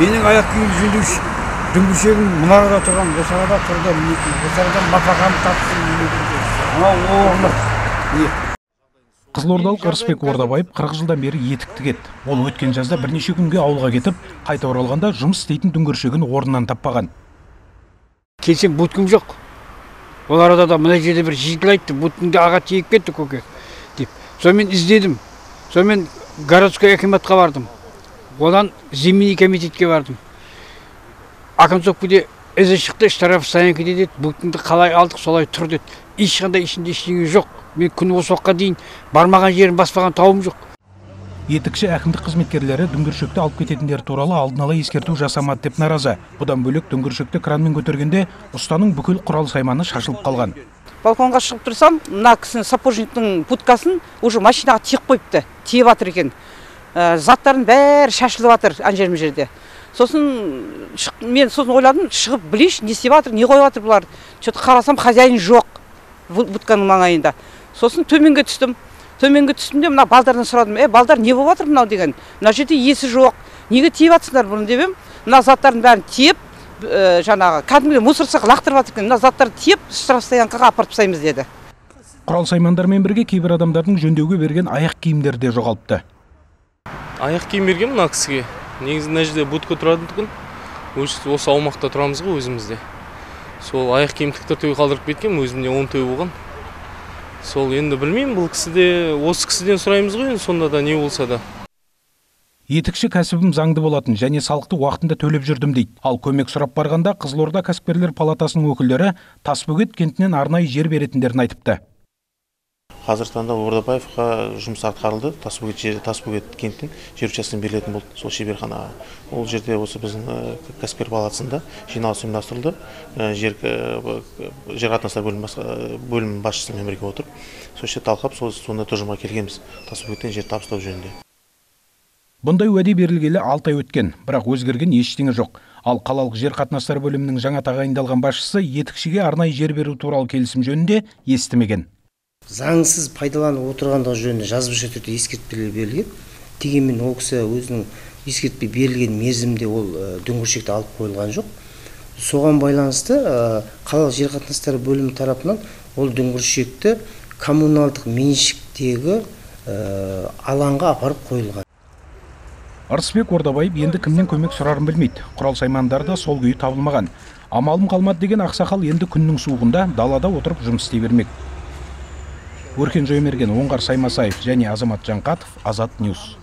Benim ayakım üzülüş, dümbüşeğim mınarada turgan, Kosarada turgan, Kosaradan batakan tatsın. Ama o oğurlar. Kızılordalıq Yrysbek Ордабаев 40 жылдан бері етік тігеді. Ол өткен жазда бірнеше күнге ауылға кетіп, қайта оралғанда жұмыс істейтін дүңгіршегін орнынан таппаған. Келсем бұткім жоқ. Ол арада да мына жерде бір жиынтық айтты, бұткімді аға тиіп кетті көке деп. Соны мен іздедім. Соны мен городской акиматқа бардым. Одан земельный комитетке бардым. Акимсок бүде ізі шықты, іш тарапы саянки деді, бұткімді қалай алдық, солай тұр деді. Ешқандай ішінде ештеңе жоқ. Мен күні осы уақытқа дейін бармаған жерім баспаған тауым жоқ. Етікші әкімдік қызметкерлері дүңгіршекті алып кететіндер туралы алдын ала ескерту жасамады деп наразы. Бұдан бөлек дүңгіршекті кранмен көтергенде ұстаның бүкіл құрал сайманы шашылып қалған. Балконға шығып тұрсам, мына кісінің сапожниктің будкасын уже машинаға тиіп қойыпты, тиіп жатыр екен. Заттардың бәрі шашылып жатыр анжерме жерде. Сосын мен сосын ойладым, шығып білейінші, не істеп жатыр, не қойып жатыр бұлар. Что-то қарасам, хозяин жоқ будканың маңайында. Сосын төменге түстім. Төменге түстімде мына балдардан сұрадым. Балдар не болып жатыр мынау деген. Мына жерде есі жоқ. Неге тиіп жатсыңдар бұны деп ем. Мына заттардың бәрін тиіп, жаңағы кәдімгі мусорсақ лақтырып жатыр екен. Мына заттарды тиіп, штраф стоянкаға апарып тастаймыз деді. Құрал саймандармен бірге кейбір адамдардың жөндеуге берген аяқ киімдері де жоғалыпты. Аяқ киім берген мына кісіге. Негізі мына жерде будка тұратындығын. Осы аумақта тұрамыз ғой өзімізде. Сол аяқ киім тіктіртуге қалдырып кеткен, өзімде 10 той болған. Сол енді білмеймін, бұл кісіде, осы кісіден сұраймыз ғой, сонда да не болса да. Етікші кәсібім заңды болатын және салықты уақытында төлеп жүрдім дейді. Ал көмек сұрап барғанда Қызылорда кәсіпкерлер палатасының өкілдері Тасбөгет кентінен арнайы жер беретіндерін айтыпты. Қазіргі таңда Ордабаевқа жұмыс атқарылды, Тасбөгет кентін жер учаскесін берілетін болды сол шеберханаға. Ол жерде осы біздің кәсіпкер палатасында жиналыс ұйымдастырылды. Жер қатынастар бөлім басшысымен бірге отырып, сол жерде талқылап, сонда тұжырымға келгенбіз Тасбөгеттен жер табыстау жөнінде. Бұндай уәде берілгелі 6 ай өткен, бірақ өзгерген ештеңе жоқ. Ал қалалық жер қатынастар бөлімінің жаңа тағайындалған басшысы етікшіге арнайы жер беру туралы келісім жөнінде естімеген. Заңсыз пайдаланып отырғандығы жөнінде жазбаша түрде ескертпе берілген. Дегенмен ол кісі өзінің ескертпе берілген мерзімде ол дүңгіршекті алып қойылған жоқ. Соған байланысты қалалық жер қатынастары бөлімі тарапынан ол дүңгіршекті коммуналдық меншіктегі алаңға апарып қойылған. Yrysбек Ордабаев енді кімнен көмек сұрарын білмейді. Құрал Саймандарда сол күйі табылмаған. Амалым қалмады деген ақсақал енді күннің суығында далада отырып жұмыс істей бермек. Өркен Жоймерген, Онğар Şaymaşayev және Азамат Жанғатов, Azad News.